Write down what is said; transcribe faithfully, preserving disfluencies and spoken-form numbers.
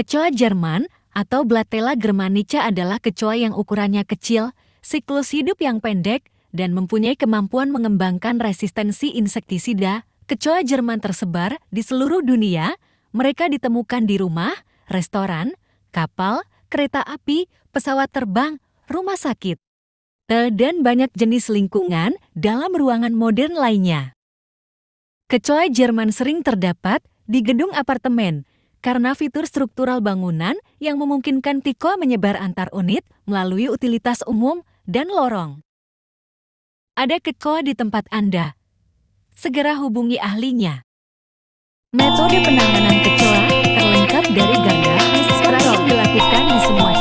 Kecoa Jerman atau Blattella germanica adalah kecoa yang ukurannya kecil, siklus hidup yang pendek, dan mempunyai kemampuan mengembangkan resistensi insektisida. Kecoa Jerman tersebar di seluruh dunia. Mereka ditemukan di rumah, restoran, kapal, kereta api, pesawat terbang, rumah sakit, dan banyak jenis lingkungan dalam ruangan modern lainnya. Kecoa Jerman sering terdapat di gedung apartemen, karena fitur struktural bangunan yang memungkinkan kecoa menyebar antar unit melalui utilitas umum dan lorong. Ada kecoa di tempat Anda? Segera hubungi ahlinya. Metode penanganan kecoa terlengkap dari Garda Pest Indonesia dilakukan di semua